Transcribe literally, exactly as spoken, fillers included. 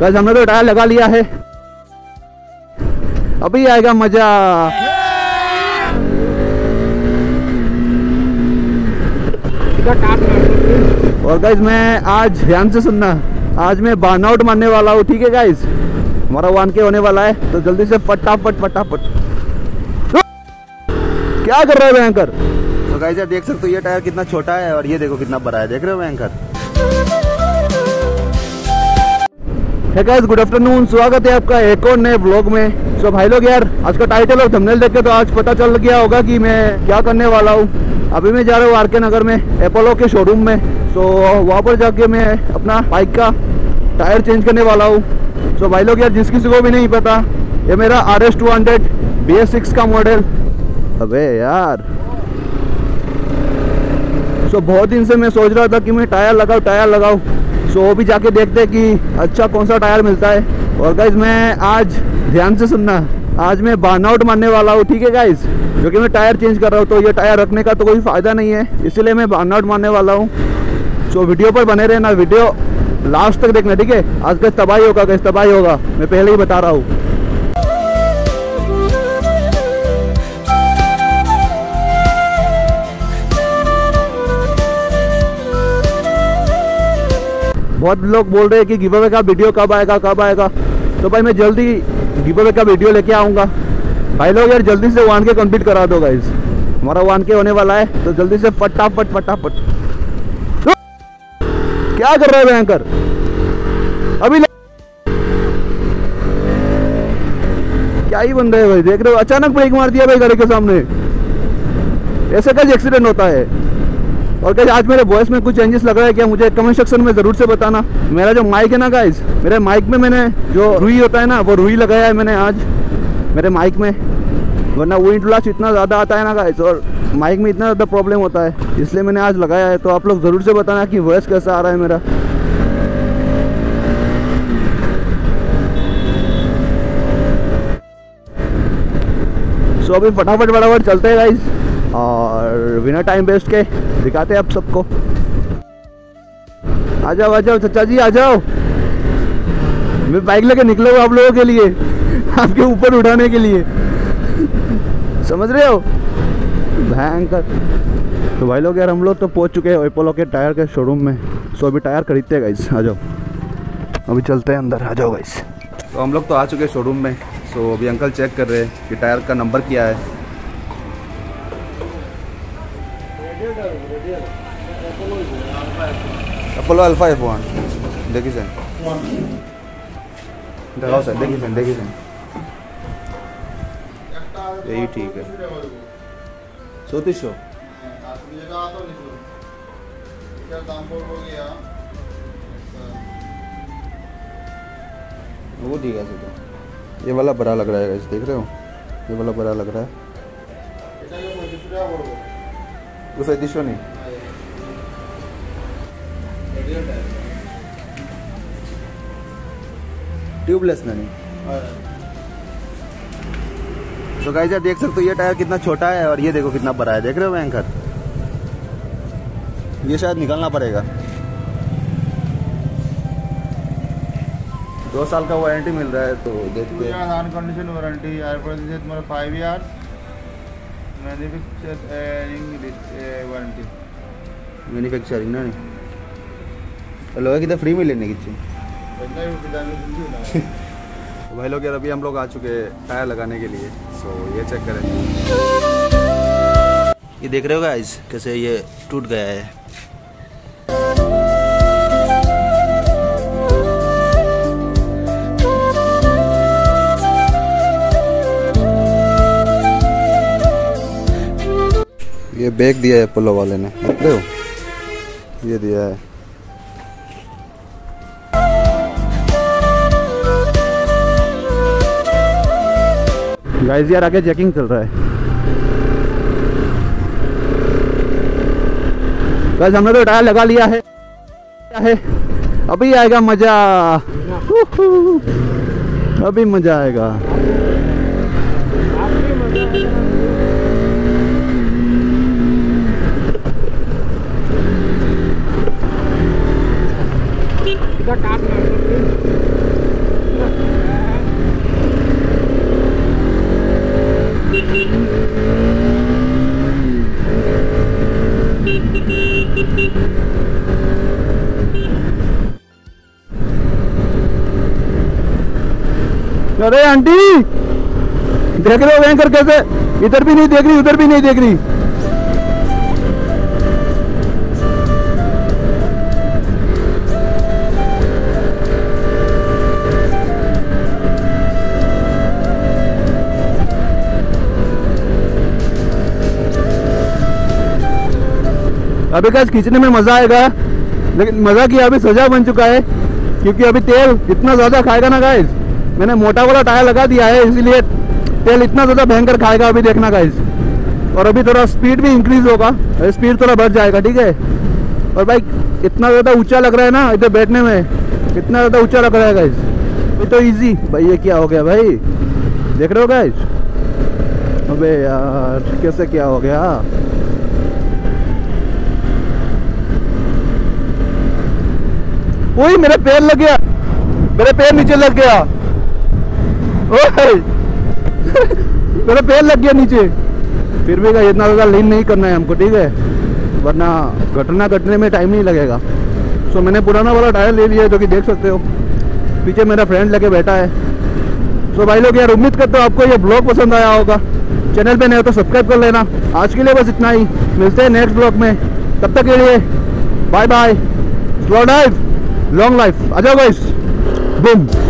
वैसे हमने तो टायर लगा लिया है, अभी आएगा मजा। और गाइज मैं आज ध्यान से सुनना, आज मैं बर्न आउट मारने वाला हूँ, ठीक है गाइज। हमारा वन के होने वाला है तो जल्दी से फटाफट फटाफट। क्या कर रहे हो एंकर? तो गाइज यार देख सकते हो ये टायर कितना छोटा है और ये देखो कितना बड़ा है, देख रहे हो anchor. Hey guys good afternoon, स्वागत है आपका एक और नए ब्लॉग में। सो so, भाई लोग यार आज का टाइटल और थंबनेल देख के तो आज पता चल गया होगा कि मैं क्या करने वाला हूँ। अभी मैं जा रहा हूँ आर के नगर में एपोलो के शोरूम में। सो so, वहाँ पर जाके मैं अपना बाइक का टायर चेंज करने वाला हूँ। सो so, भाई लोग यार जिस किसी को भी नहीं पता, ये मेरा R S two hundred B S six का मॉडल। अबे यार सो so, बहुत दिन से मैं सोच रहा था कि मैं टायर लगाऊँ टायर लगाऊँ सो so, भी जाके देखते कि अच्छा कौन सा टायर मिलता है। और गाइज मैं आज ध्यान से सुनना, आज मैं बर्न आउट मारने वाला हूँ, ठीक है गाइज, क्योंकि मैं टायर चेंज कर रहा हूँ तो ये टायर रखने का तो कोई फ़ायदा नहीं है, इसलिए मैं बर्न आउट मारने वाला हूँ। सो so, वीडियो पर बने रहना, वीडियो लास्ट तक देखना, ठीक है। आज का तबाही होगा गाइज, तबाही होगा, मैं पहले ही बता रहा हूँ। बहुत लोग बोल रहे हैं कि गिव अवे का वीडियो कब आएगा कब आएगा तो भाई मैं जल्दी गिव अवे का वीडियो लेके आऊँगा। भाई लोग यार जल्दी से वन के कंप्लीट करा दो गाइज, हमारा वन के होने वाला है तो जल्दी से फटाफट फटाफट। क्या कर रहे हो एंकर? अभी क्या ही बन रहे भाई, देख रहे हो अचानक ब्रेक मार दिया भाई गाड़ी के सामने, ऐसे कैसे एक्सीडेंट होता है। और गाइज आज मेरे वॉइस में कुछ चेंजेस लग रहा है क्या, मुझे कमेंट सेक्शन में ज़रूर से बताना। मेरा जो माइक है ना गाइज, मेरे माइक में मैंने जो रुई होता है ना वो रुई लगाया है मैंने आज मेरे माइक में, वरना विंड ब्लास्ट इतना ज़्यादा आता है ना गाइज और माइक में इतना ज़्यादा प्रॉब्लम होता है, इसलिए मैंने आज लगाया है। तो आप लोग ज़रूर से बताना कि वॉइस कैसा आ रहा है मेरा। सो अभी फटाफट फटाफट चलते हैं गाइज और बिना टाइम वेस्ट के दिखाते हैं आप सबको। आ जाओ आ जाओ चाचा जी आ जाओ, मैं बाइक लेके निकला हूँ आप लोगों के लिए, आपके ऊपर उठाने के लिए, समझ रहे हो भयंकर। तो भाई लोग यार हम लोग तो पहुँच चुके हैं एपोलो के टायर के शोरूम में। सो अभी टायर खरीदते हैं गाइस, आ जाओ अभी चलते हैं अंदर, आ जाओ गाइस। तो हम लोग तो आ चुके हैं शोरूम में। सो अभी अंकल चेक कर रहे हैं कि टायर का नंबर क्या है। अपोलो अल्फा एच वन देखिए सर, लगाओ सर, देखिए सर, देखिए सर, यही ठीक है। सोतीस सौ वो ठीक है सर। ये वाला बड़ा लग रहा है, देख रहे हो ये वाला बड़ा लग रहा है, वो सैंतीस सौ नहीं। ट्यूबलेस नहीं। तो गाइस यार देख सकते हो ये टायर कितना छोटा है और ये देखो कितना बड़ा है, देख रहे हो एंकर। ये शायद निकालना पड़ेगा, दो साल का वारंटी मिल रहा है तो देखते हैं। अनकंडीशन वारंटी तुम्हारा फाइव ईयर वारंटी मैन्युफैक्चरिंग ना नहीं लोग कितना फ्री में लेने की चाहिए। भाई लोग यार अभी हम लोग आ चुके हैं टायर लगाने के लिए। सो ये चेक करें, ये देख रहे हो गाइस कैसे ये टूट गया है। ये बैग दिया है एपोलो वाले ने, देख रहे हो ये दिया है। गाइस यार आगे चेकिंग चल रहा है। गाइस हमने तो टायर लगा लिया है, है अभी आएगा मजा, अभी मजा आएगा। अरे आंटी देख रहे हो वैंकर कैसे इधर भी नहीं देख रही उधर भी नहीं देख रही। अभी काश खींचने में मजा आएगा, लेकिन मजा किया अभी सजा बन चुका है क्योंकि अभी तेल इतना ज्यादा खाएगा ना गाइस। मैंने मोटा वाला टायर लगा दिया है इसीलिए तेल इतना ज़्यादा भयंकर खाएगा अभी, देखना गाइस। और अभी थोड़ा स्पीड भी इंक्रीज होगा, स्पीड थोड़ा बढ़ जाएगा, ठीक है। और भाई इतना ज़्यादा ऊंचा लग रहा है ना इधर बैठने में, इतना ज़्यादा ऊंचा लग रहा है गाइस। ये तो इजी भाई, ये क्या हो गया भाई, देख रहे हो गाइस। अबे यार कैसे क्या हो गया। वही मेरा पैर लग गया, मेरा पैर नीचे लग गया, ओए मेरा पैर लग गया नीचे। फिर भी इतना ज़्यादा लीन नहीं करना है हमको, ठीक है, वरना घटना घटने में टाइम नहीं लगेगा। सो मैंने पुराना वाला टायर ले लिया है जो कि देख सकते हो, पीछे मेरा फ्रेंड लेके बैठा है। सो भाई लोग यार उम्मीद करता हूँ आपको ये ब्लॉग पसंद आया होगा। चैनल पे नए हो तो सब्सक्राइब कर लेना। आज के लिए बस इतना ही, मिलते हैं नेक्स्ट ब्लॉग में, तब तक के लिए bye bye. Slow life long life, आ जाओ गाइस, बूम।